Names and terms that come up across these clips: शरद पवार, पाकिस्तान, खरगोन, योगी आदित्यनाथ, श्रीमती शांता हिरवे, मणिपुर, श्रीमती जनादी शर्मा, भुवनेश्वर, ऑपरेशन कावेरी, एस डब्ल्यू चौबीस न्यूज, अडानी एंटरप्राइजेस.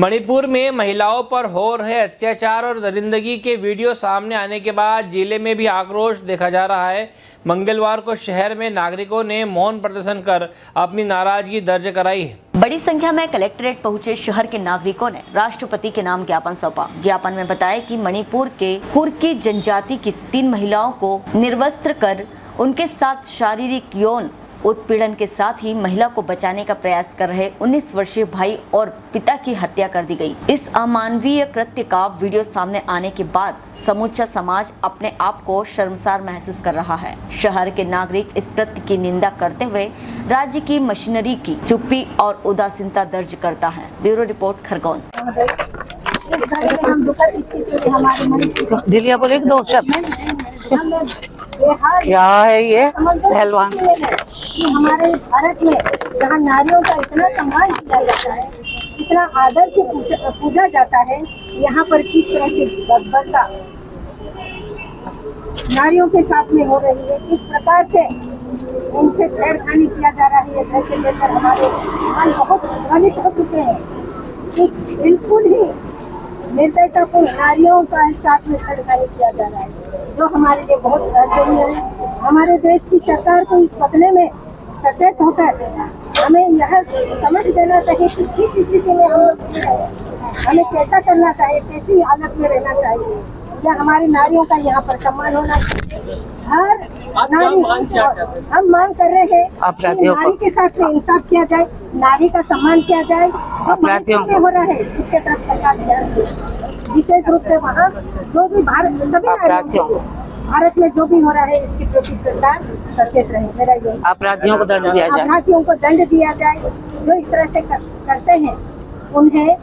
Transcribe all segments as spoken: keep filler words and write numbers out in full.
मणिपुर में महिलाओं पर हो रहे अत्याचार और दरिंदगी के वीडियो सामने आने के बाद जिले में भी आक्रोश देखा जा रहा है। मंगलवार को शहर में नागरिकों ने मौन प्रदर्शन कर अपनी नाराजगी दर्ज कराई है। बड़ी संख्या में कलेक्ट्रेट पहुंचे शहर के नागरिकों ने राष्ट्रपति के नाम ज्ञापन सौंपा। ज्ञापन में बताया कि मणिपुर के कुर्की जनजाति की तीन महिलाओं को निर्वस्त्र कर उनके साथ शारीरिक यौन उत्पीड़न के साथ ही महिला को बचाने का प्रयास कर रहे उन्नीस वर्षीय भाई और पिता की हत्या कर दी गई। इस अमानवीय कृत्य का वीडियो सामने आने के बाद समूचा समाज अपने आप को शर्मसार महसूस कर रहा है। शहर के नागरिक इस कृत्य की निंदा करते हुए राज्य की मशीनरी की चुप्पी और उदासीनता दर्ज करता है। Bureau report खरगोन। क्या है ये पहलवान? हमारे भारत में जहाँ नारियों का इतना सम्मान किया जाता है, इतना आदर से पूजा, पूजा जाता है, यहाँ पर किस तरह से बर्बरता नारियों के साथ में हो रही है, किस प्रकार से उनसे छेड़खानी किया जा रहा है, ये दृश्य देखकर हमारे मन बहुत प्रभावित हो चुके हैं कि बिल्कुल ही निर्दयता को नारियों का साथ में छेड़खानी किया जा रहा है, जो हमारे लिए बहुत असहनीय है। हमारे देश की सरकार को इस बदले में सचेत होकर हमें यह समझ देना चाहिए कि किस स्थिति में हम हमें कैसा करना चाहिए, कैसी हालत में रहना चाहिए। यह हमारे नारियों का यहाँ पर सम्मान होना चाहिए। हर नारी हम मांग कर रहे हैं कि नारी के साथ में इंसाफ किया जाए, नारी का सम्मान किया जाए। मणिपुर में हो रहा है इसके तरफ सरकार ध्यान दे, विशेष रूप से वहाँ जो भी भारत सभी नारियों भारत में जो भी हो रहा है इसके प्रति सरकार सचेत रहे। मेरा ये अपराधियों को दंड दिया जाए, अपराधियों को दंड दिया जाए, जो इस तरह से कर, करते हैं उन्हें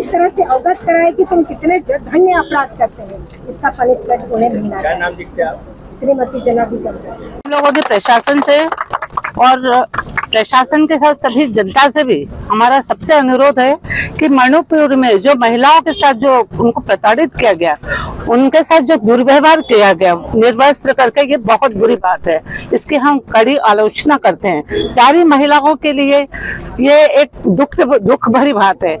इस तरह से अवगत कराए कि तुम कितने जघन्य अपराध करते हैं, इसका पनिशमेंट उन्हें मिलना चाहिए। श्रीमती जनादी शर्मा। हम लोगों ने प्रशासन से और प्रशासन के साथ सभी जनता से भी हमारा सबसे अनुरोध है कि मणिपुर में जो महिलाओं के साथ जो उनको प्रताड़ित किया गया, उनके साथ जो दुर्व्यवहार किया गया निर्वस्त्र करके, ये बहुत बुरी बात है। इसकी हम कड़ी आलोचना करते हैं। सारी महिलाओं के लिए ये एक दुख दुख भरी बात है।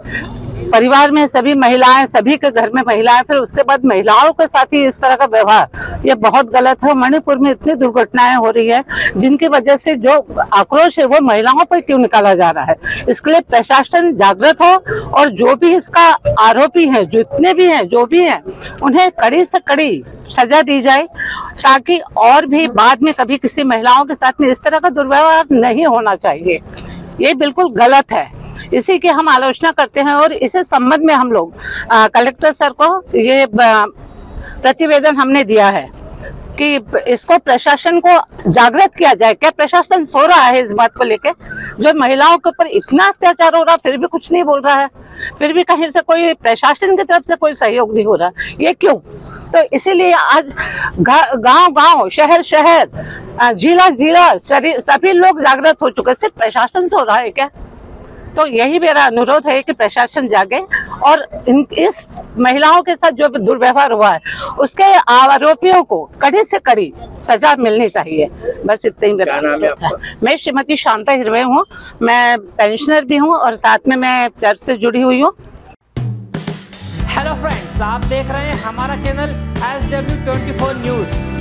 परिवार में सभी महिलाएं, सभी के घर में महिलाएं, फिर उसके बाद महिलाओं के साथ ही इस तरह का व्यवहार, ये बहुत गलत है। मणिपुर में इतनी दुर्घटनाएं हो रही है जिनकी वजह से जो आक्रोश है वो महिलाओं पर क्यों निकाला जा रहा है। इसके लिए प्रशासन जागृत हो और जो भी इसका आरोपी है, जितने भी हैं, जो भी हैं, उन्हें कड़ी से कड़ी सजा दी जाए ताकि और भी बाद में कभी किसी महिलाओं के साथ में इस तरह का दुर्व्यवहार नहीं होना चाहिए। ये बिल्कुल गलत है। इसी की हम आलोचना करते हैं और इसी संबंध में हम लोग आ, कलेक्टर सर को ये प्रतिवेदन हमने दिया है कि इसको प्रशासन को जागृत किया जाए। क्या प्रशासन सो रहा है इस बात को लेके? जो महिलाओं के ऊपर इतना अत्याचार हो रहा फिर भी कुछ नहीं बोल रहा है, फिर भी कहीं से कोई प्रशासन की तरफ से कोई सहयोग नहीं हो रहा, ये क्यों? तो इसीलिए आज गांव गांव, शहर शहर, जिला जिला सभी लोग जागृत हो चुके। सिर्फ प्रशासन सो रहा है क्या? तो यही मेरा अनुरोध है कि प्रशासन जागे और इन इस महिलाओं के साथ जो दुर्व्यवहार हुआ है उसके आरोपियों को कड़ी से कड़ी सजा मिलनी चाहिए। बस इतना ही मेरा अनुरोध है। मैं श्रीमती शांता हिरवे हूँ, मैं पेंशनर भी हूँ और साथ में मैं चर्च से जुड़ी हुई हूँ। हेलो फ्रेंड्स, आप देख रहे हैं हमारा चैनल एस डब्ल्यू चौबीस न्यूज।